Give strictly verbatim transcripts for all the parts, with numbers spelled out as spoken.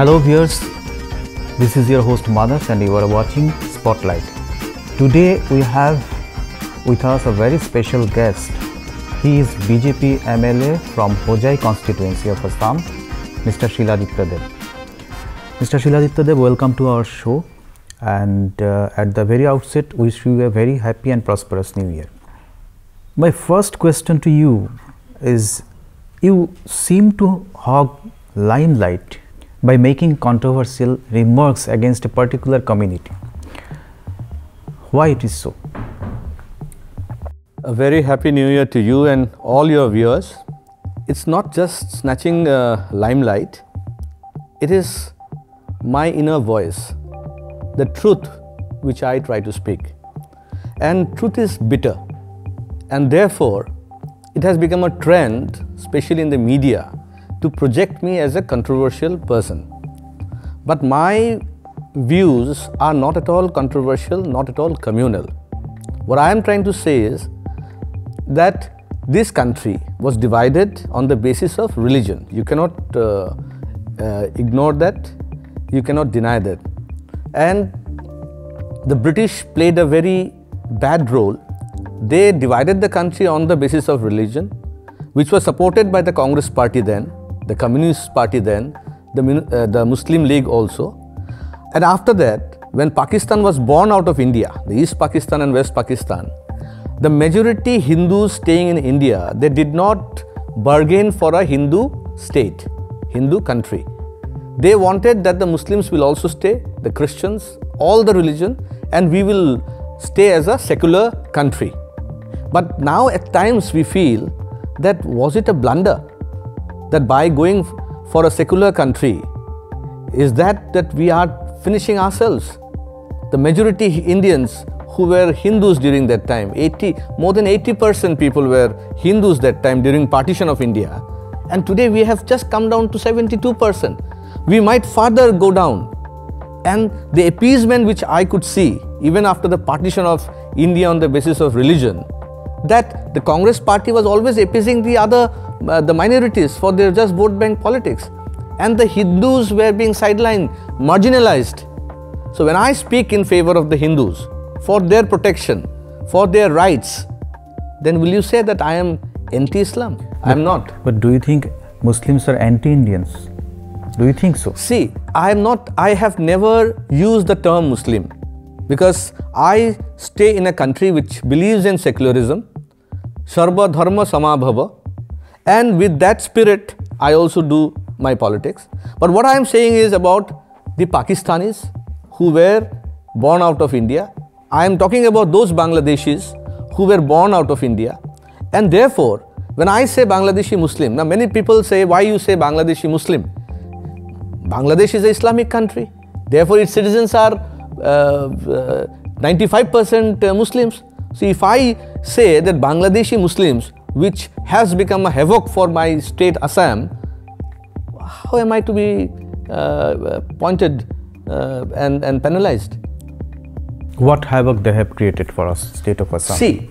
Hello viewers, this is your host Madhus and you are watching Spotlight. Today we have with us a very special guest. He is B J P M L A from Hojai constituency of Assam, Mister Shiladitya Dev. Mister Shiladitya Dev, welcome to our show, and uh, at the very outset wish you a very happy and prosperous new year. My first question to you is, you seem to hog limelight by making controversial remarks against a particular community. Why it is so? A very happy new year to you and all your viewers. It's not just snatching uh, limelight, it is my inner voice, the truth which I try to speak. And truth is bitter, and therefore it has become a trend, especially in the media, to project me as a controversial person. But my views are not at all controversial, not at all communal. What I am trying to say is that this country was divided on the basis of religion. You cannot uh, uh, ignore that, you cannot deny that. And the British played a very bad role. They divided the country on the basis of religion, which was supported by the Congress Party then, the Communist Party then, the, uh, the Muslim League also. And after that, when Pakistan was born out of India, the East Pakistan and West Pakistan, the majority Hindus staying in India, they did not bargain for a Hindu state, Hindu country. They wanted that the Muslims will also stay, the Christians, all the religion, and we will stay as a secular country. But now at times we feel that was it a blunder, that by going for a secular country, is that that we are finishing ourselves? The majority Indians who were Hindus during that time, eighty, more than eighty percent people were Hindus that time during partition of India. And today we have just come down to seventy-two percent. We might further go down. And the appeasement which I could see, even after the partition of India on the basis of religion, that the Congress Party was always appeasing the other, uh, the minorities for their just vote bank politics. And the Hindus were being sidelined, marginalized. So when I speak in favor of the Hindus, for their protection, for their rights, then will you say that I am anti-Islam? I am not. But do you think Muslims are anti-Indians? Do you think so? See, I am not, I have never used the term Muslim, because I stay in a country which believes in secularism, Sarva Dharma Samabhava, and with that spirit I also do my politics. But what I am saying is about the Pakistanis who were born out of India. I am talking about those Bangladeshis who were born out of India. And therefore, when I say Bangladeshi Muslim, now many people say, why you say Bangladeshi Muslim? Bangladesh is an Islamic country, therefore its citizens are ninety-five percent uh, uh, Muslims. So if I say that Bangladeshi Muslims, which has become a havoc for my state Assam, how am I to be uh, pointed uh, and, and penalized? What havoc they have created for us, state of Assam? See,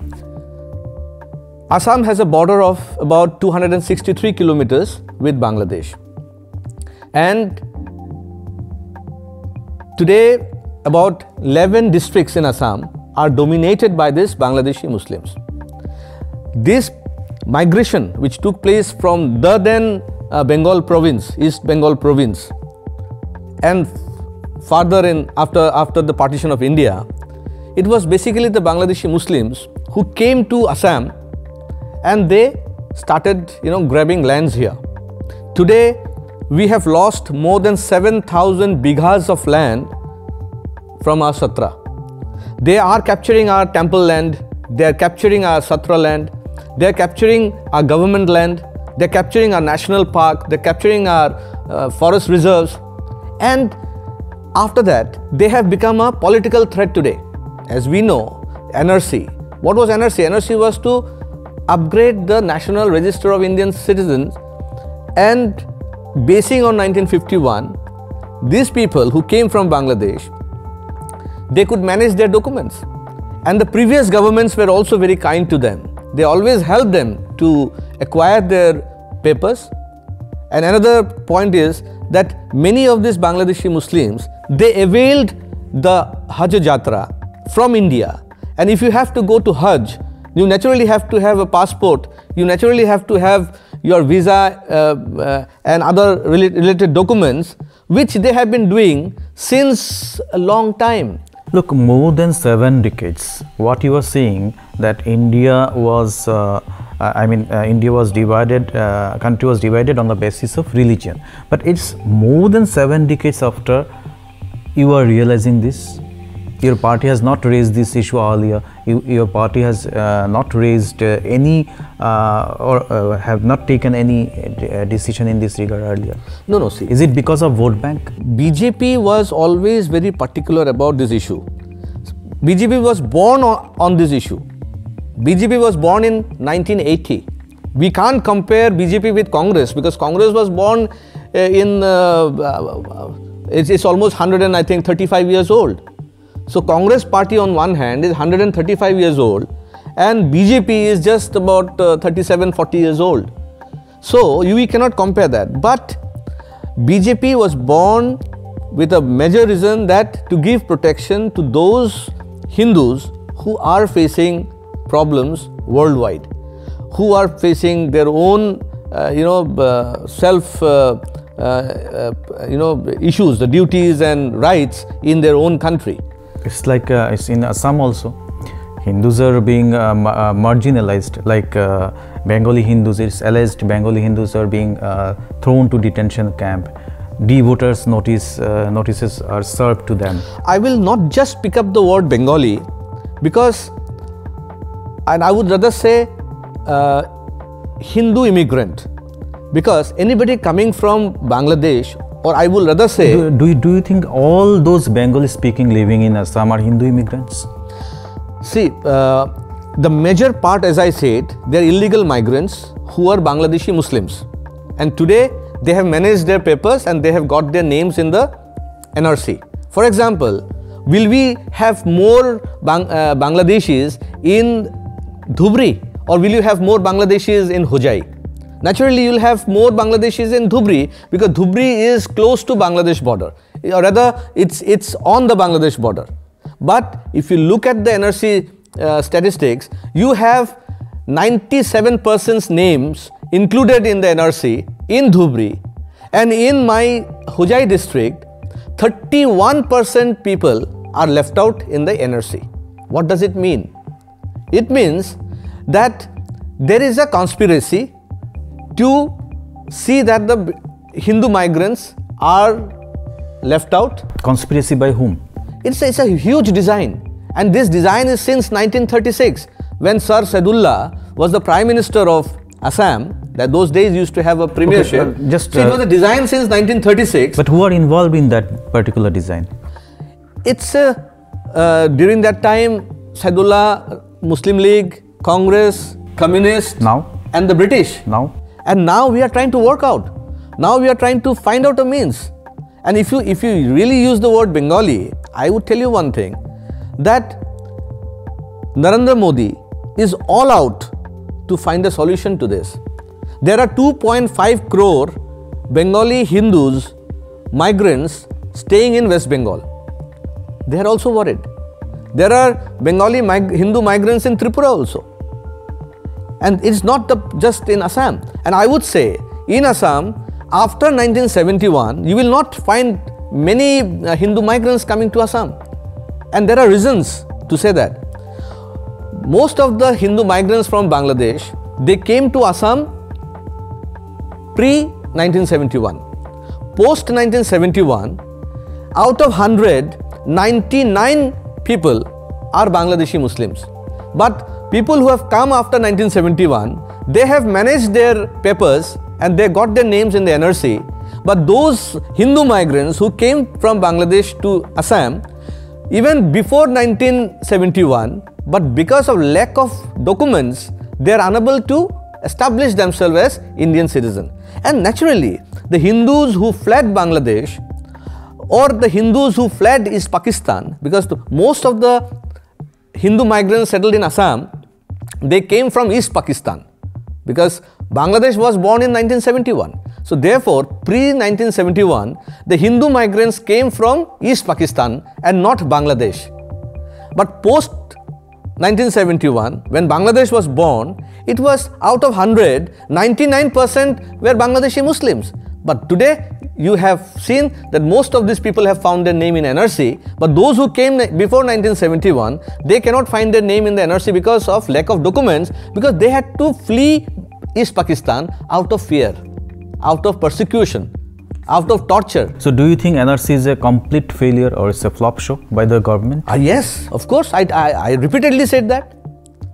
Assam has a border of about two hundred sixty-three kilometers with Bangladesh. And today about eleven districts in Assam are dominated by these Bangladeshi Muslims. This migration which took place from the then uh, Bengal province, East Bengal province, and further in after, after the partition of India, it was basically the Bangladeshi Muslims who came to Assam and they started, you know, grabbing lands here. Today we have lost more than seven thousand bighas of land from our satra. They are capturing our temple land, they are capturing our satra land, they are capturing our government land, they are capturing our national park, they are capturing our uh, forest reserves. And after that, they have become a political threat today. As we know, N R C. What was N R C? N R C was to upgrade the National Register of Indian Citizens, and basing on nineteen fifty-one, these people who came from Bangladesh, they could manage their documents. And the previous governments were also very kind to them. They always helped them to acquire their papers. And another point is that many of these Bangladeshi Muslims, they availed the Hajj Jatra from India. And if you have to go to Hajj, you naturally have to have a passport, you naturally have to have your visa uh, uh, and other rela related documents, which they have been doing since a long time. Look, more than seven decades, what you are seeing that India was, uh, I mean, uh, India was divided, uh, country was divided on the basis of religion. But it's more than seven decades after you are realizing this. Your party has not raised this issue earlier. You, your party has uh, not raised uh, any uh, or uh, have not taken any uh, decision in this regard earlier. No, no. See, is it because of vote bank? B J P was always very particular about this issue. B J P was born on, on this issue. B J P was born in nineteen eighty. We can't compare B J P with Congress because Congress was born uh, in, uh, it's, it's almost one hundred and I think thirty-five years old. So Congress Party on one hand is one hundred and thirty-five years old and B J P is just about uh, thirty-seven forty years old. So you, we cannot compare that. But B J P was born with a major reason that to give protection to those Hindus who are facing problems worldwide, who are facing their own uh, you know, uh, self uh, uh, uh, you know, issues, the duties and rights in their own country. It's like uh, it's in Assam also. Hindus are being uh, uh, marginalized, like uh, Bengali Hindus. It's alleged Bengali Hindus are being uh, thrown to detention camp. Devotees notice uh, notices are served to them. I will not just pick up the word Bengali, because, and I would rather say uh, Hindu immigrant, because anybody coming from Bangladesh. Or I will rather say… Do, do, you, do you think all those Bengali-speaking living in Assam are Hindu immigrants? See, uh, the major part, as I said, they are illegal migrants who are Bangladeshi Muslims. And today, they have managed their papers and they have got their names in the N R C. For example, will we have more Bang uh, Bangladeshis in Dhubri? Or will you have more Bangladeshis in Hojai? Naturally, you will have more Bangladeshis in Dhubri because Dhubri is close to Bangladesh border, or rather it's, it's on the Bangladesh border. But if you look at the N R C uh, statistics, you have ninety-seven persons' names included in the N R C in Dhubri, and in my Hojai district, thirty-one percent people are left out in the N R C. What does it mean? It means that there is a conspiracy to see that the Hindu migrants are left out. Conspiracy by whom? It's a, it's a huge design, and this design is since nineteen thirty-six, when Sir Saidullah was the Prime Minister of Assam. That those days used to have a premiership. Okay, uh, just, so uh, it was a design since nineteen thirty-six. But who are involved in that particular design? It's a, uh, during that time, Saidullah, Muslim League, Congress, Communist, now, and the British. Now. And now we are trying to work out. Now we are trying to find out a means. And if you, if you really use the word Bengali, I would tell you one thing, that Narendra Modi is all out to find a solution to this. There are two point five crore Bengali Hindus, migrants staying in West Bengal. They are also worried. There are Bengali mig- Hindu migrants in Tripura also. And it's not the, just in Assam. And I would say, in Assam, after nineteen seventy-one, you will not find many uh, Hindu migrants coming to Assam. And there are reasons to say that. Most of the Hindu migrants from Bangladesh, they came to Assam pre nineteen seventy-one. Post nineteen seventy-one, out of one hundred, ninety-nine people are Bangladeshi Muslims. But people who have come after nineteen seventy-one, they have managed their papers and they got their names in the N R C. But those Hindu migrants who came from Bangladesh to Assam, even before nineteen seventy-one, but because of lack of documents, they are unable to establish themselves as Indian citizens. And naturally, the Hindus who fled Bangladesh or the Hindus who fled East Pakistan, because the, most of the Hindu migrants settled in Assam, they came from East Pakistan because Bangladesh was born in nineteen seventy-one. So therefore, pre nineteen seventy-one, the Hindu migrants came from East Pakistan and not Bangladesh. But post nineteen seventy-one, when Bangladesh was born, it was out of one hundred, ninety-nine percent were Bangladeshi Muslims. But today, you have seen that most of these people have found their name in N R C, but those who came before nineteen seventy-one, they cannot find their name in the N R C because of lack of documents, because they had to flee East Pakistan out of fear, out of persecution, out of torture. So do you think N R C is a complete failure or it's a flop show by the government? Uh, yes, of course. I, I, I repeatedly said that.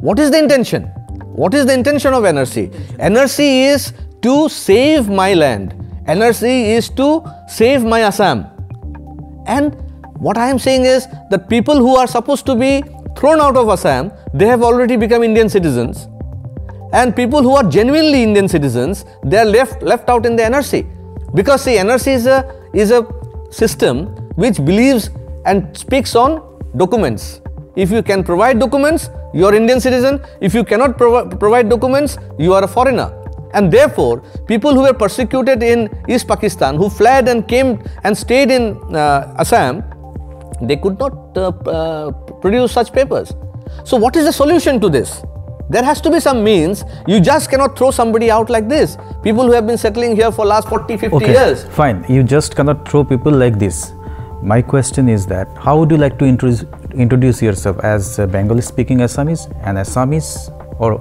What is the intention? What is the intention of N R C? N R C is to save my land. N R C is to save my Assam. And what I am saying is that people who are supposed to be thrown out of Assam, they have already become Indian citizens. And people who are genuinely Indian citizens, they are left, left out in the N R C. Because see, N R C is a, is a system which believes and speaks on documents. If you can provide documents, you are Indian citizen. If you cannot prov- provide documents, you are a foreigner. And therefore, people who were persecuted in East Pakistan, who fled and came and stayed in uh, Assam, they could not uh, uh, produce such papers. So what is the solution to this? There has to be some means. You just cannot throw somebody out like this. People who have been settling here for last forty, fifty okay, years. Fine, you just cannot throw people like this. My question is that, how would you like to introduce, introduce yourself as Bengali-speaking Assamese, an Assamese or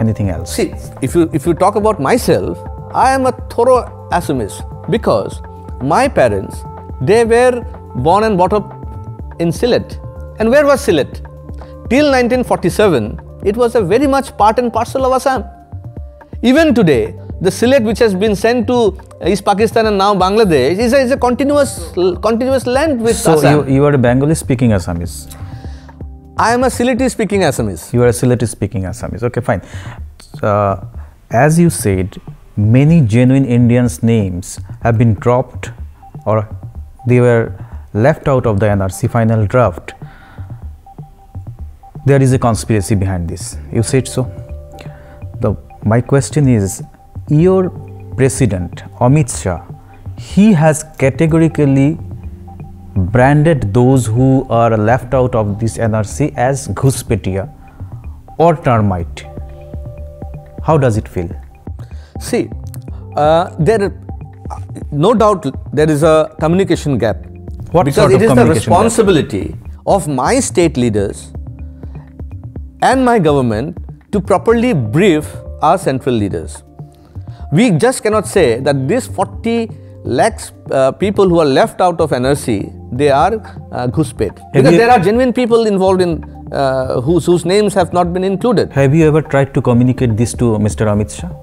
anything else? See, if you, if you talk about myself, I am a thorough Assamese because my parents, they were born and brought up in Sylhet. And where was Sylhet? Till nineteen forty-seven, it was a very much part and parcel of Assam. Even today, the Sylhet which has been sent to East Pakistan and now Bangladesh is a, is a continuous, continuous land with so Assam. So you, you are a Bengali speaking Assamese? I am a Sylheti speaking Assamese. You are a Sylheti speaking Assamese. Okay, fine. Uh, as you said, many genuine Indians' names have been dropped or they were left out of the N R C final draft. There is a conspiracy behind this. You said so. The, my question is, your president, Amit Shah, he has categorically branded those who are left out of this N R C as Ghuspetiya or termite. How does it feel? See, uh, there, no doubt there is a communication gap. What because sort of it is the responsibility gap? Of my state leaders and my government to properly brief our central leaders. We just cannot say that these forty lakhs uh, people who are left out of N R C, they are uh, ghuspet. Because you, there are genuine people involved in uh, whose, whose names have not been included. Have you ever tried to communicate this to Mister Amit Shah?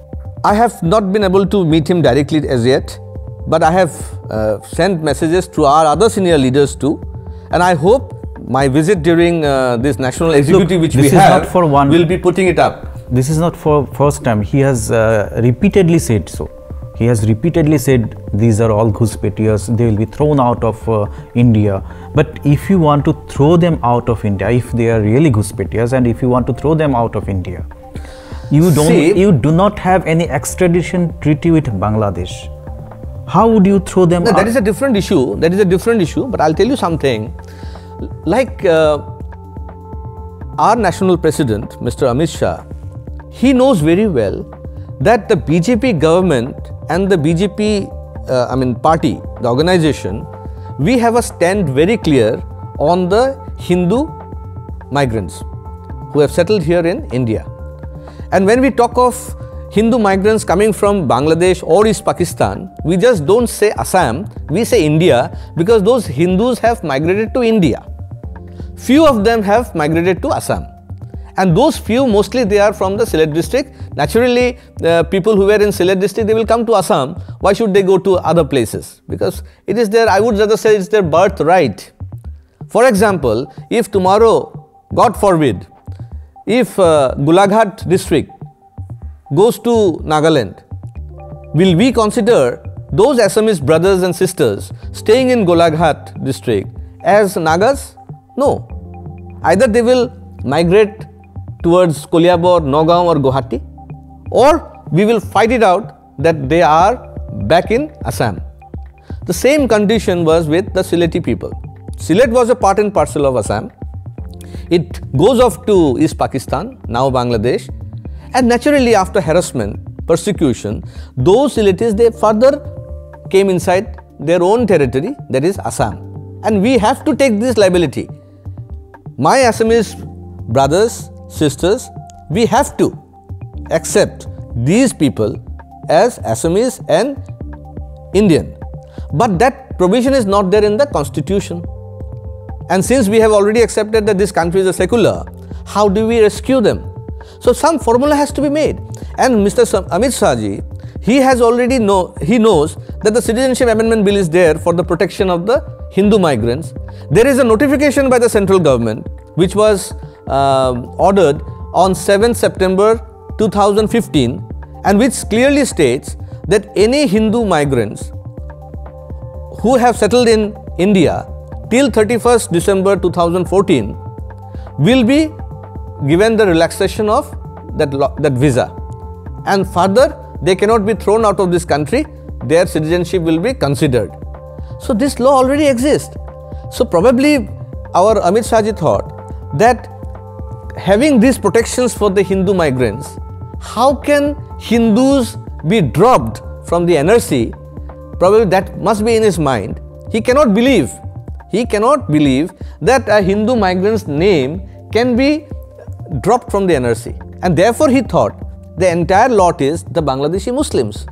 I have not been able to meet him directly as yet, but I have uh, sent messages to our other senior leaders too, and I hope my visit during uh, this national executive Look, which we have for one, will be putting it up. This is not for first time. He has uh, repeatedly said so. He has repeatedly said these are all Ghuspetiyas, they will be thrown out of uh, India. But if you want to throw them out of India, if they are really Ghuspetiyas and if you want to throw them out of India, you don't, See, you do not have any extradition treaty with Bangladesh. How would you throw them no, out? That is a different issue. That is a different issue. But I'll tell you something. Like uh, our national president, Mister Amit Shah, he knows very well that the B J P government and the B J P, uh, I mean party, the organization, we have a stand very clear on the Hindu migrants who have settled here in India. And when we talk of Hindu migrants coming from Bangladesh or East Pakistan, we just don't say Assam, we say India, because those Hindus have migrated to India. Few of them have migrated to Assam. And those few, mostly they are from the Sylhet district. Naturally, uh, people who were in Sylhet district, they will come to Assam. Why should they go to other places? Because it is their, I would rather say it's their birthright. For example, if tomorrow, God forbid, if uh, Golaghat district goes to Nagaland, will we consider those Assamese brothers and sisters staying in Golaghat district as Nagas? No. Either they will migrate towards Koliaba or Nogam or Guwahati, or we will fight it out that they are back in Assam. The same condition was with the Sylheti people. Sylhet was a part and parcel of Assam. It goes off to East Pakistan, now Bangladesh, and naturally after harassment, persecution, those Sylhetis, they further came inside their own territory, that is Assam. And we have to take this liability. My Assamese brothers, sisters, we have to accept these people as Assamese and Indian. But that provision is not there in the constitution. And since we have already accepted that this country is a secular, how do we rescue them? So some formula has to be made. And Mister Amit Shah ji, he has already know, he knows that the Citizenship Amendment Bill is there for the protection of the Hindu migrants. There is a notification by the central government which was uh, ordered on seventh September two thousand fifteen, and which clearly states that any Hindu migrants who have settled in India till thirty-first December two thousand fourteen will be given the relaxation of that, that visa, and further they cannot be thrown out of this country, their citizenship will be considered. So this law already exists. So probably our Amit Shah ji thought that having these protections for the Hindu migrants, how can Hindus be dropped from the N R C? Probably that must be in his mind. He cannot believe, he cannot believe that a Hindu migrant's name can be dropped from the N R C, and therefore he thought the entire lot is the Bangladeshi Muslims.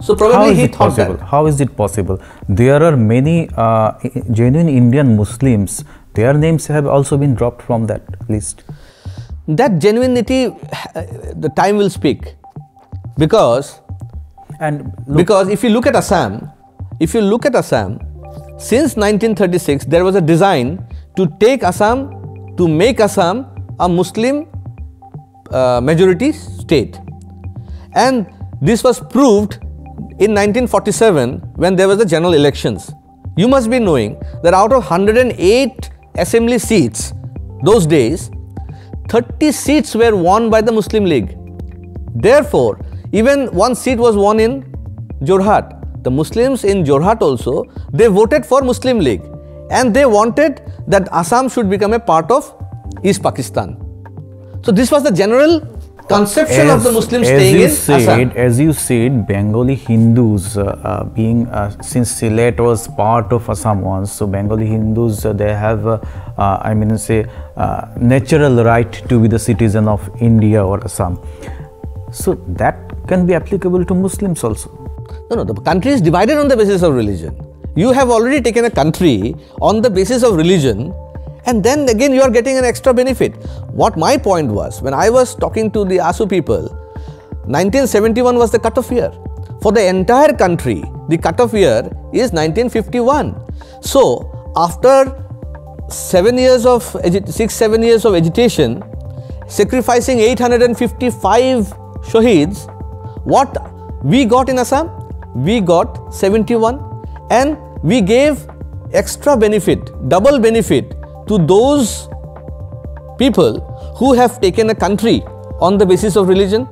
So probably he thought that. How is it possible? There are many uh, genuine Indian Muslims, their names have also been dropped from that list. That genuinity, the time will speak, because and look, because if you look at Assam, if you look at Assam, since nineteen thirty-six there was a design to take Assam, to make Assam a Muslim uh, majority state, and this was proved in nineteen forty-seven when there was the general elections. You must be knowing that out of one hundred eight assembly seats those days, thirty seats were won by the Muslim League. Therefore, even one seat was won in Jorhat. The Muslims in Jorhat also, they voted for Muslim League, and they wanted that Assam should become a part of East Pakistan. So this was the general conception as, of the Muslims staying in said, Assam. As you said, Bengali Hindus uh, uh, being, uh, since Sylhet was part of Assam once, so Bengali Hindus, uh, they have, uh, uh, I mean say, uh, natural right to be the citizen of India or Assam. So that can be applicable to Muslims also. No, no, the country is divided on the basis of religion. You have already taken a country on the basis of religion, and then again you are getting an extra benefit. What my point was, when I was talking to the Asu people, nineteen seventy-one was the cutoff year. For the entire country, the cutoff year is nineteen fifty-one. So after seven years of, six, seven years of agitation, sacrificing eight hundred fifty-five Shaheeds, what we got in Assam? We got seventy-one, and we gave extra benefit, double benefit to those people who have taken a country on the basis of religion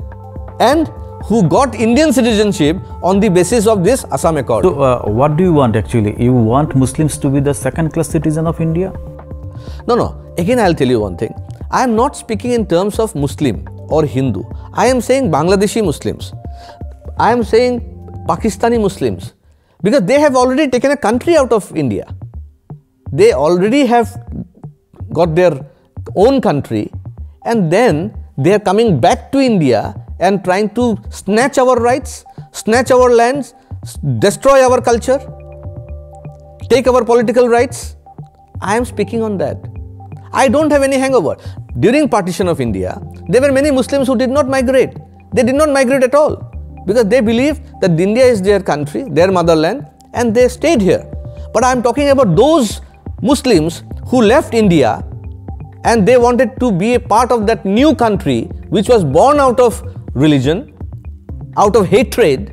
and who got Indian citizenship on the basis of this Assam Accord. So, uh, what do you want actually? You want Muslims to be the second-class citizen of India? No, no. Again, I'll tell you one thing. I am not speaking in terms of Muslim or Hindu. I am saying Bangladeshi Muslims. I am saying Pakistani Muslims, because they have already taken a country out of India. They already have got their own country, and then they are coming back to India and trying to snatch our rights, snatch our lands, destroy our culture, take our political rights. I am speaking on that. I don't have any hangover. During partition of India, there were many Muslims who did not migrate. They did not migrate at all, because they believed that India is their country, their motherland, and they stayed here. But I am talking about those Muslims who left India and they wanted to be a part of that new country which was born out of religion, out of hatred,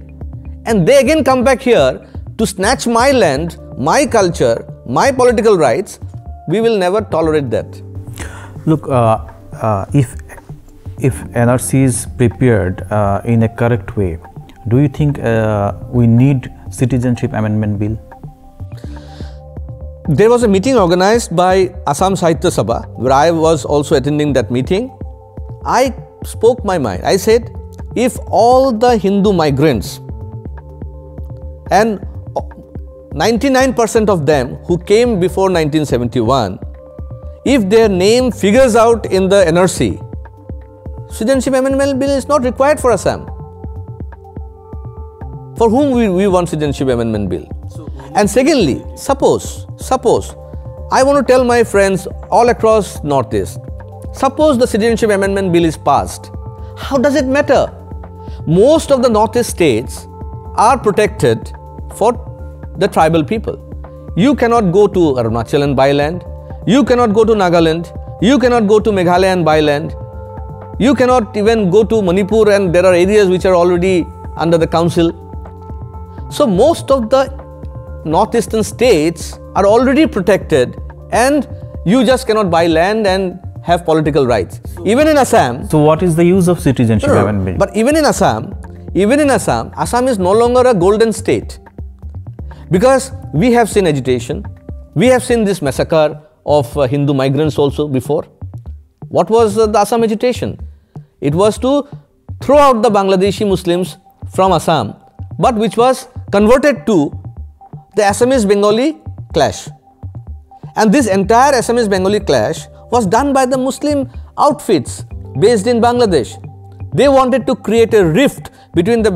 and they again come back here to snatch my land, my culture, my political rights. We will never tolerate that. Look, uh, uh, if, if N R C is prepared uh, in a correct way, Do you think uh, we need citizenship amendment bill? There was a meeting organized by Assam Sahitya Sabha, where I was also attending that meeting. I spoke my mind. I said, if all the Hindu migrants and ninety-nine percent of them who came before nineteen seventy-one, if their name figures out in the N R C, citizenship amendment bill is not required for Assam. For whom we, we want citizenship amendment bill? So, and secondly, suppose, suppose, I want to tell my friends all across Northeast, suppose the citizenship amendment bill is passed, how does it matter? Most of the Northeast states are protected for the tribal people. You cannot go to Arunachal and Bailand, you cannot go to Nagaland, you cannot go to Meghalaya and Bailand, you cannot even go to Manipur, and there are areas which are already under the council. So most of the northeastern states are already protected, and you just cannot buy land and have political rights. So, even in Assam. So what is the use of citizenship? No, no, but even in Assam, even in Assam, Assam is no longer a golden state, because we have seen agitation, we have seen this massacre of uh, Hindu migrants also before. What was uh, the Assam agitation? It was to throw out the Bangladeshi Muslims from Assam, but which was converted to the Assamese-Bengali clash. And this entire Assamese-Bengali clash was done by the Muslim outfits based in Bangladesh. They wanted to create a rift between the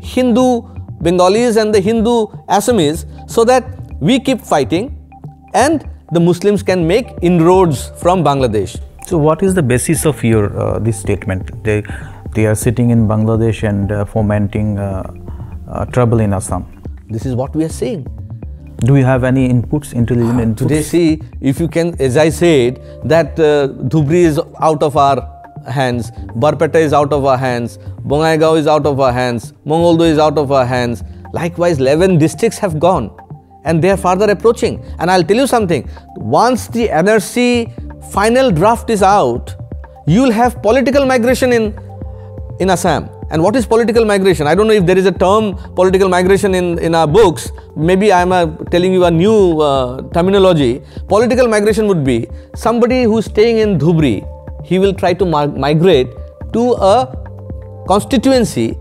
Hindu Bengalis and the Hindu Assamese, so that we keep fighting and the Muslims can make inroads from Bangladesh. So what is the basis of your uh, this statement? They, they are sitting in Bangladesh and uh, fomenting uh, uh, trouble in Assam. This is what we are seeing. Do you have any inputs, intelligent ah, inputs? Today, see, if you can, as I said, that uh, Dhubri is out of our hands, Barpeta is out of our hands, Bongaigaon is out of our hands, Mongoldo is out of our hands. Likewise, eleven districts have gone and they are further approaching. And I'll tell you something, once the N R C final draft is out, you'll have political migration in, in Assam. And what is political migration? I don't know if there is a term political migration in, in our books. Maybe I am uh, telling you a new uh, terminology. Political migration would be somebody who is staying in Dhubri, he will try to migrate to a constituency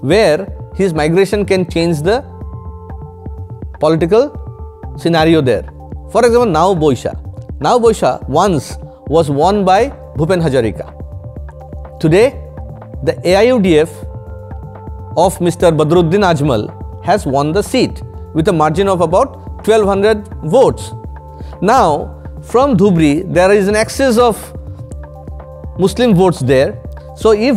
where his migration can change the political scenario there. For example, Nowboicha. Nowboicha once was won by Bhupen Hajarika. Today, the A I U D F of Mister Badruddin Ajmal has won the seat with a margin of about twelve hundred votes. Now, from Dhubri, there is an excess of Muslim votes there. So, if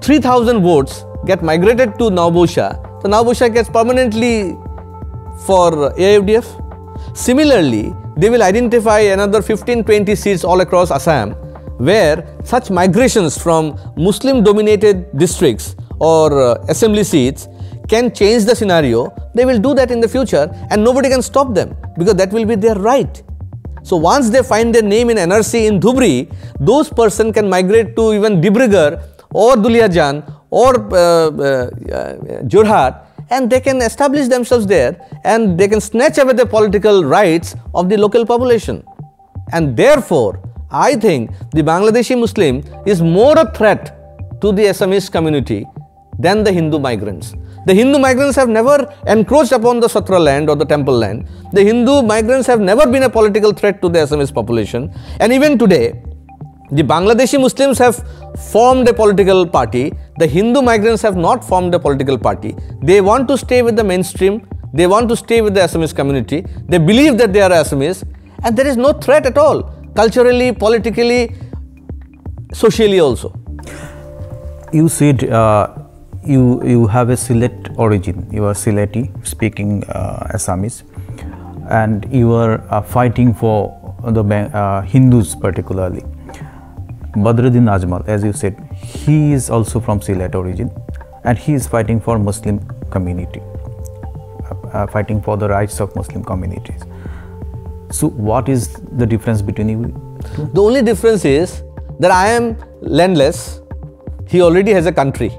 three thousand votes get migrated to Nowboicha, so Nowboicha gets permanently for A I U D F. Similarly, they will identify another fifteen to twenty seats all across Assam, where such migrations from Muslim-dominated districts or uh, assembly seats can change the scenario. They will do that in the future and nobody can stop them, because that will be their right. So once they find their name in N R C in Dhubri, those person can migrate to even Dibrugarh or Duliajan or uh, uh, uh, Jorhat, and they can establish themselves there and they can snatch away the political rights of the local population. And therefore, I think the Bangladeshi Muslim is more a threat to the Assamese community than the Hindu migrants. The Hindu migrants have never encroached upon the Satra land or the temple land. The Hindu migrants have never been a political threat to the Assamese population. And even today, the Bangladeshi Muslims have formed a political party. The Hindu migrants have not formed a political party. They want to stay with the mainstream. They want to stay with the Assamese community. They believe that they are Assamese, and there is no threat at all. Culturally, politically, socially also. You said uh, you, you have a Sylhet origin, you are Sylheti, speaking uh, Assamese, and you are uh, fighting for the uh, Hindus particularly. Badruddin Ajmal, as you said, he is also from Sylhet origin and he is fighting for Muslim community, uh, fighting for the rights of Muslim communities. So what is the difference between you two? The only difference is that I am landless, he already has a country.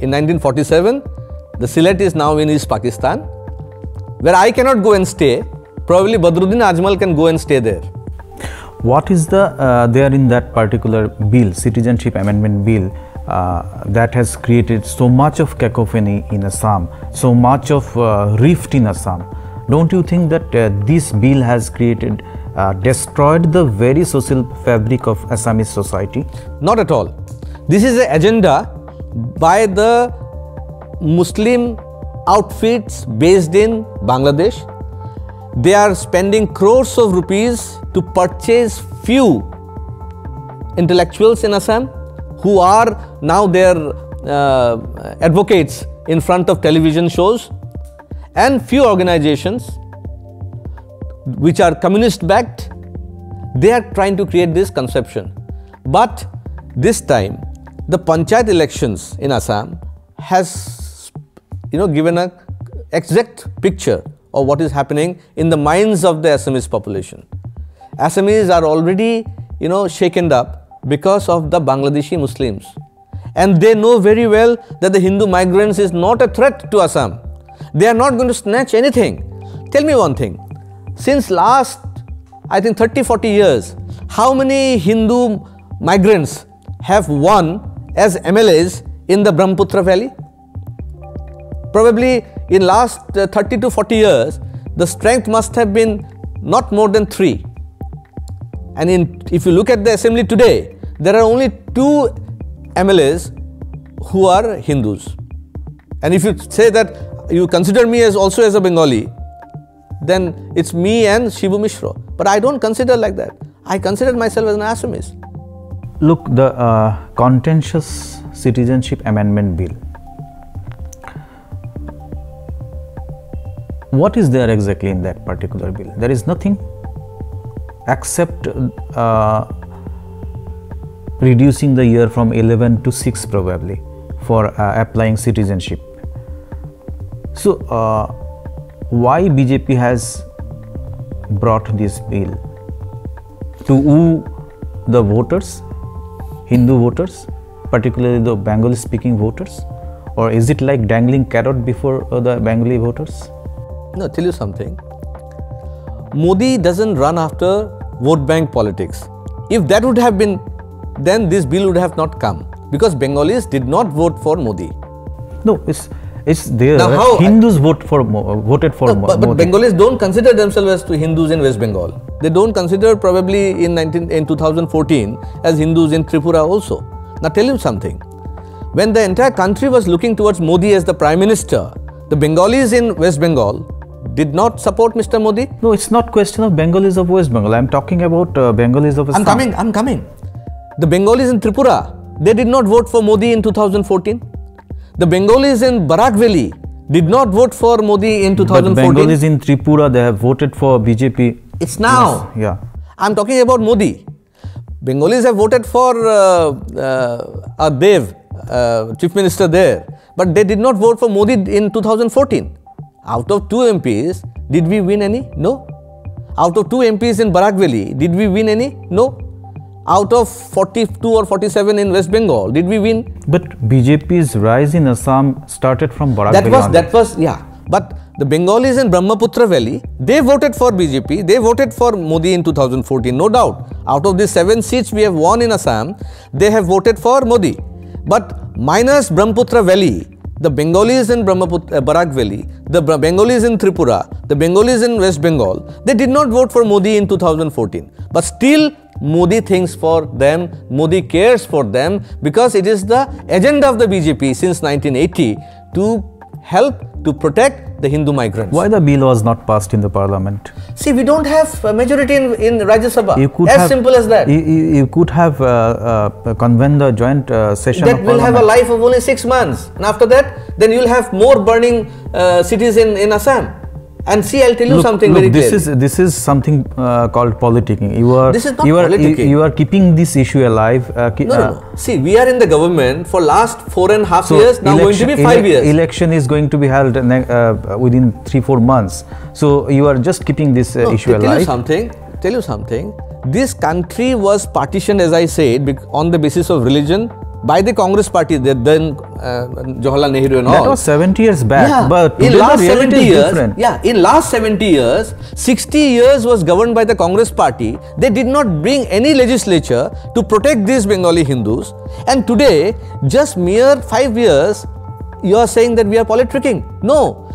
In nineteen forty-seven, the Sylhet is now in East Pakistan, where I cannot go and stay. Probably Badruddin Ajmal can go and stay there. What is the uh, there in that particular bill, Citizenship Amendment Bill, uh, that has created so much of cacophony in Assam, so much of uh, rift in Assam? Don't you think that uh, this bill has created, uh, destroyed the very social fabric of Assamese society? Not at all. This is an agenda by the Muslim outfits based in Bangladesh. They are spending crores of rupees to purchase few intellectuals in Assam who are now their uh, advocates in front of television shows, and few organizations which are communist backed. They are trying to create this conception. But this time the panchayat elections in Assam has, you know, given an exact picture of what is happening in the minds of the Assamese population. Assamese are already, you know, shaken up because of the Bangladeshi Muslims, and they know very well that the Hindu migrants is not a threat to Assam. They are not going to snatch anything. Tell me one thing, since last, I think thirty forty years, how many Hindu migrants have won as M L As in the Brahmaputra Valley? Probably in last uh, thirty to forty years, the strength must have been not more than three. And in, if you look at the assembly today, there are only two M L As who are Hindus. And if you say that you consider me as also as a Bengali, then it's me and Shibu Mishra. But I don't consider like that. I consider myself as an Assamese. Look, the uh, contentious Citizenship Amendment Bill, what is there exactly in that particular bill? There is nothing except uh, reducing the year from eleven to six probably for uh, applying citizenship. So uh, why B J P has brought this bill? To woo the voters, Hindu voters, particularly the Bengali speaking voters? Or is it like dangling carrot before uh, the Bengali voters? No, tell you something, Modi doesn't run after vote bank politics. If that would have been, then this bill would have not come, because Bengalis did not vote for Modi. No, it's it's there. Now, how Hindus I, vote for uh, voted for no, Modi. But, but Bengalis don't consider themselves as to Hindus in West Bengal. They don't consider probably in nineteen in twenty fourteen as Hindus in Tripura also. Now tell you something, when the entire country was looking towards Modi as the Prime Minister, the Bengalis in West Bengal did not support Mister Modi. No, it's not question of Bengalis of West Bengal. I'm talking about uh, Bengalis of Assam. I'm coming, I'm coming. The Bengalis in Tripura, they did not vote for Modi in two thousand fourteen. The Bengalis in Barak Valley did not vote for Modi in two thousand fourteen. But Bengalis in Tripura, they have voted for B J P. It's now. Yes, yeah. I'm talking about Modi. Bengalis have voted for uh, uh, uh, Dev, uh, Chief Minister there. But they did not vote for Modi in two thousand fourteen. Out of two M Ps, did we win any? No. Out of two M Ps in Barak Valley, did we win any? No. Out of forty-two or forty-seven in West Bengal, did we win? But B J P's rise in Assam started from Barak Valley. That was, that was, yeah. But the Bengalis in Brahmaputra Valley, they voted for B J P, they voted for Modi in two thousand fourteen, no doubt. Out of the seven seats we have won in Assam, they have voted for Modi. But minus Brahmaputra Valley, the Bengalis in Brahmaputra, uh, Barak Valley, the Bra Bengalis in Tripura, the Bengalis in West Bengal, they did not vote for Modi in two thousand fourteen. But still, Modi thinks for them, Modi cares for them, because it is the agenda of the B J P since nineteen eighty to help to protect the Hindu migrants. Why the bill was not passed in the parliament? See, we don't have a majority in, in Rajya Sabha. You could as have, simple as that. You, you could have uh, uh, convened a joint uh, session that of will parliament. Have a life of only six months. And after that, then you will have more burning uh, cities in, in Assam. And see, I'll tell you look, something look, very this clear. Is, this is something uh, called politicking. You are, this is not you politicking. Are, you, you are keeping this issue alive. Uh, no, uh, no, no. See, we are in the government for last four and a half so years, now election, going to be five ele years. Election is going to be held uh, within three, four months. So, you are just keeping this uh, no, issue alive. Tell you something, tell you something. This country was partitioned, as I said, on the basis of religion, by the Congress Party, then uh, Jawaharlal Nehru and all. That was seventy years back. Yeah. But in last seventy years, yeah, in last seventy years, sixty years was governed by the Congress Party. They did not bring any legislature to protect these Bengali Hindus. And today, just mere five years, you are saying that we are politicking. No,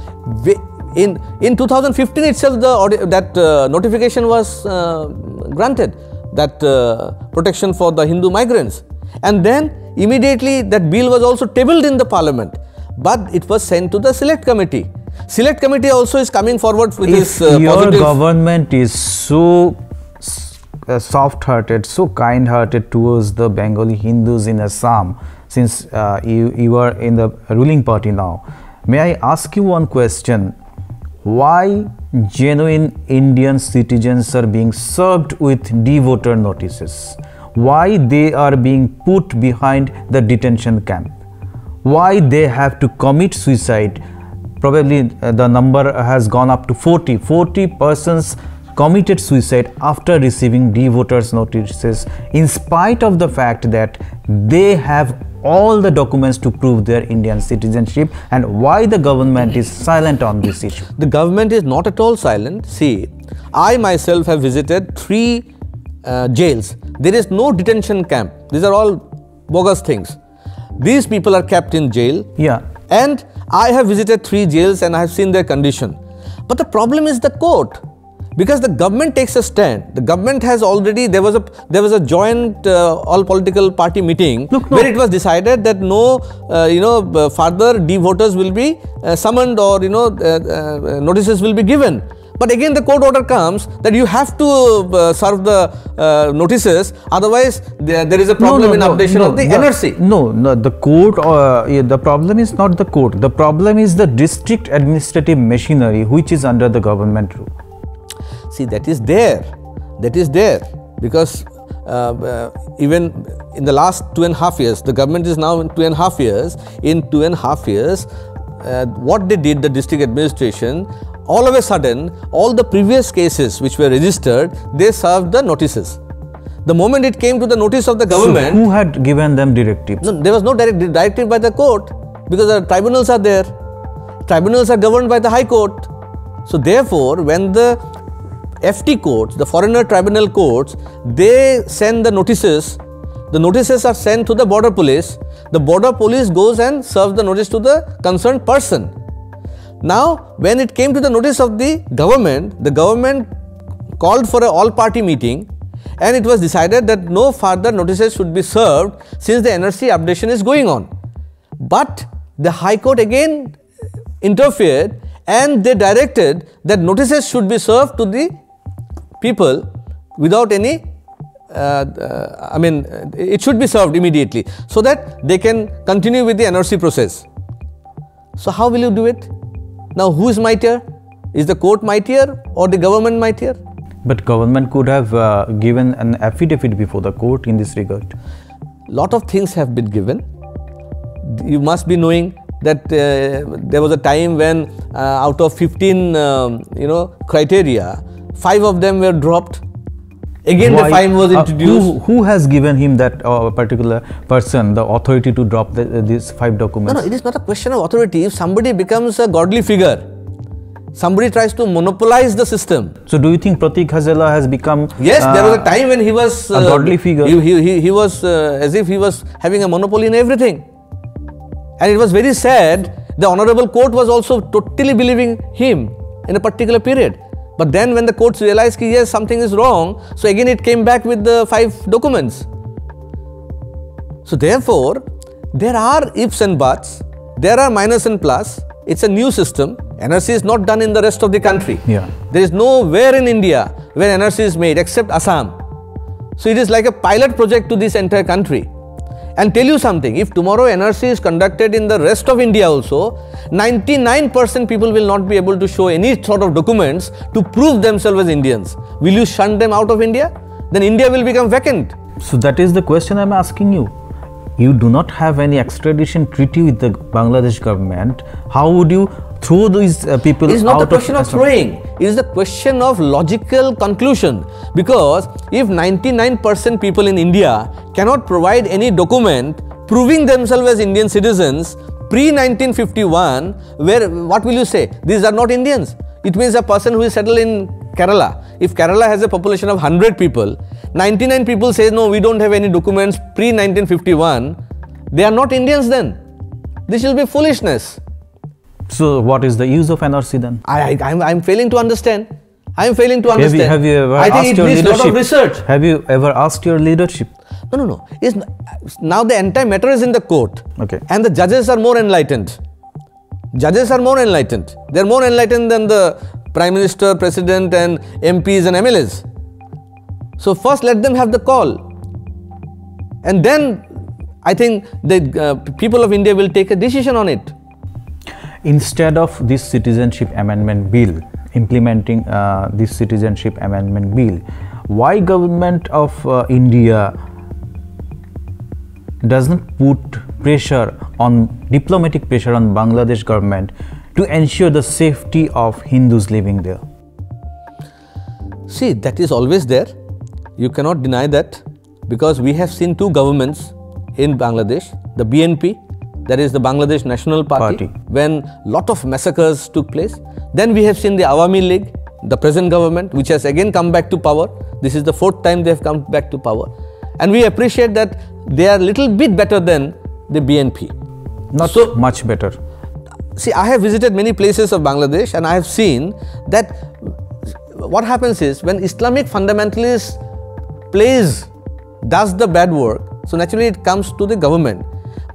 we, in in two thousand fifteen itself, the that uh, notification was uh, granted, that uh, protection for the Hindu migrants, and then. Immediately that bill was also tabled in the parliament, but it was sent to the Select Committee. Select Committee also is coming forward with this uh, your positive... government is so uh, soft-hearted, so kind-hearted towards the Bengali Hindus in Assam, since uh, you, you are in the ruling party now. May I ask you one question? Why genuine Indian citizens are being served with devoter notices? Why they are being put behind the detention camp? Why they have to commit suicide? Probably uh, the number has gone up to forty. forty persons committed suicide after receiving devoter's notices, in spite of the fact that they have all the documents to prove their Indian citizenship. And why the government is silent on this issue? The government is not at all silent. See, I myself have visited three uh, jails. There is no detention camp. These are all bogus things. These people are kept in jail. Yeah. And I have visited three jails and I have seen their condition. But the problem is the court, because the government takes a stand. The government has already, there was a there was a joint uh, all political party meeting. Look, no. Where it was decided that no, uh, you know, uh, further devoters will be uh, summoned, or you know, uh, uh, notices will be given. But again the court order comes that you have to uh, serve the uh, notices, otherwise there, there is a problem no, no, in updation no, no, of the no, N R C. No, no, the court, uh, yeah, the problem is not the court, the problem is the district administrative machinery which is under the government rule. See, that is there, that is there, because Uh, uh, even in the last two and a half years, the government is now in two and a half years, in two and a half years, uh, what they did, the district administration, all of a sudden, all the previous cases which were registered, they served the notices. The moment it came to the notice of the government… So who had given them directives? No, there was no direct directive by the court, because the tribunals are there. Tribunals are governed by the High Court. So therefore, when the F T courts, the foreigner tribunal courts, they send the notices. The notices are sent to the border police. The border police goes and serves the notice to the concerned person. Now, when it came to the notice of the government, the government called for an all-party meeting, and it was decided that no further notices should be served since the N R C updation is going on. But the High Court again interfered, and they directed that notices should be served to the people without any, uh, uh, I mean, it should be served immediately so that they can continue with the N R C process. So how will you do it? Now who is mightier? Is the court mightier or the government mightier? But government could have uh, given an affidavit before the court in this regard. Lot of things have been given. You must be knowing that uh, there was a time when uh, out of fifteen, um, you know, criteria, five of them were dropped. Again, Why? the fine was introduced. Uh, who, who has given him, that uh, particular person, the authority to drop the, uh, these five documents? No, no, it is not a question of authority. If somebody becomes a godly figure, somebody tries to monopolize the system. So, do you think Pratik Hazela has become… Yes, uh, there was a time when he was… Uh, a godly figure. He, he, he, he was uh, as if he was having a monopoly in everything. And it was very sad. The Honorable Court was also totally believing him in a particular period. But then when the courts realized that yes, something is wrong, so again it came back with the five documents. So therefore, there are ifs and buts, there are minus and plus. It's a new system. N R C is not done in the rest of the country. Yeah. There is nowhere in India where N R C is made except Assam. So it is like a pilot project to this entire country. And tell you something, if tomorrow N R C is conducted in the rest of India also, ninety-nine percent people will not be able to show any sort of documents to prove themselves as Indians. Will you shun them out of India? Then India will become vacant. So that is the question I am asking you. You do not have any extradition treaty with the Bangladesh government. How would you throw these uh, people out? It is not a question of throwing. It is a question of logical conclusion. Because if ninety-nine percent people in India cannot provide any document proving themselves as Indian citizens pre nineteen fifty-one, where what will you say? These are not Indians. It means a person who is settled in Kerala, if Kerala has a population of one hundred people, ninety-nine people say no, we don't have any documents pre nineteen fifty-one, they are not Indians then. This will be foolishness. So what is the use of N R C then? I, I, I'm, I'm failing to understand. I'm failing to understand. Have you, have you ever I think asked it needs a lot of research. Have you ever asked your leadership? No, no, no. It's, now the entire matter is in the court. Okay. And the judges are more enlightened. Judges are more enlightened. They are more enlightened than the Prime Minister, President and M Ps and M L As. So first let them have the call. And then I think the uh, people of India will take a decision on it. Instead of this citizenship amendment bill, implementing uh, this citizenship amendment bill, why government of uh, India doesn't put pressure on, diplomatic pressure on Bangladesh government to ensure the safety of Hindus living there? See, that is always there. You cannot deny that, because we have seen two governments in Bangladesh, the B N P, that is the Bangladesh National Party, Party. when lot of massacres took place. Then we have seen the Awami League, the present government, which has again come back to power. This is the fourth time they have come back to power. And we appreciate that they are little bit better than the B N P. Not so much better. See, I have visited many places of Bangladesh and I have seen that what happens is when Islamic fundamentalist plays, does the bad work, so naturally it comes to the government.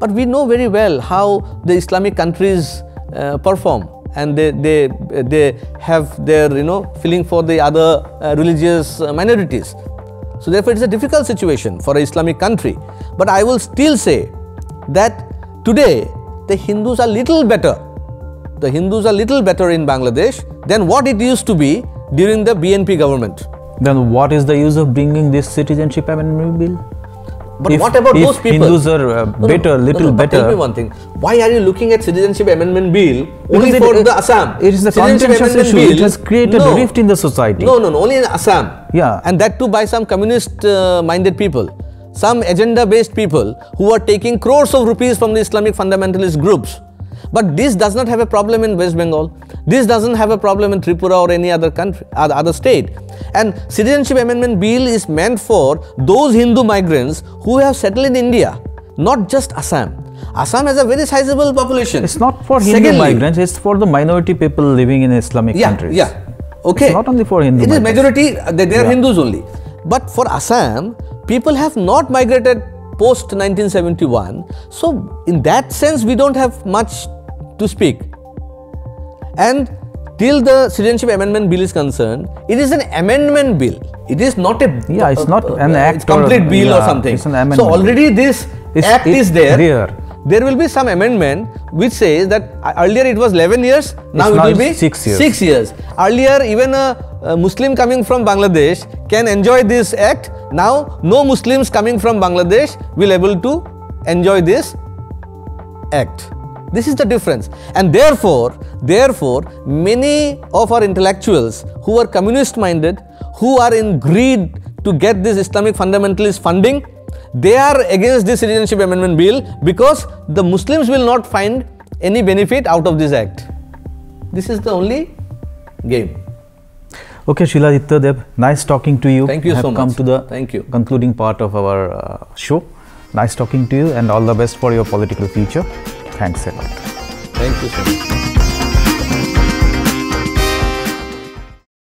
But we know very well how the Islamic countries uh, perform, and they, they, they have their, you know, feeling for the other uh, religious minorities. So therefore it's a difficult situation for an Islamic country. But I will still say that today the Hindus are little better. The Hindus are little better in Bangladesh than what it used to be during the B N P government. Then what is the use of bringing this citizenship amendment bill? But if, what about those people? Hindus are uh, no, better, no, little no, no, better. Tell me one thing. Why are you looking at citizenship amendment bill only because for it, the Assam? It is the contentious issue. Bill, it has created no, a rift in the society. No, no, no. Only in Assam. Yeah. And that too by some communist-minded uh, people. Some agenda-based people who are taking crores of rupees from the Islamic fundamentalist groups. But this does not have a problem in West Bengal. This doesn't have a problem in Tripura or any other country, other state. And citizenship amendment bill is meant for those Hindu migrants who have settled in India, not just Assam. Assam has a very sizable population. It's not for Hindu Secondly, migrants, it's for the minority people living in Islamic yeah, countries. Yeah, okay. It's not only for Hindu It migrants. Is majority, they, they are yeah. Hindus only. But for Assam, people have not migrated post nineteen seventy-one. So in that sense, we don't have much to speak. And till the citizenship amendment bill is concerned, it is an amendment bill. It is not a yeah, it's not an uh, act it's complete or, bill yeah, or something. It's an amendment. So already this it's, act it's is there. there. There will be some amendment which says that earlier it was eleven years, now it's it now will be six years. six years. Earlier even a, a Muslim coming from Bangladesh can enjoy this act. Now no Muslims coming from Bangladesh will able to enjoy this act. This is the difference, and therefore, therefore, many of our intellectuals who are communist-minded, who are in greed to get this Islamic fundamentalist funding, they are against this citizenship amendment bill because the Muslims will not find any benefit out of this act. This is the only game. Okay, Shiladitya Dev, nice talking to you. Thank you I have so come much. Come to the Thank you. concluding part of our uh, show. Nice talking to you, and all the best for your political future. Thanks a lot. Thank you so much.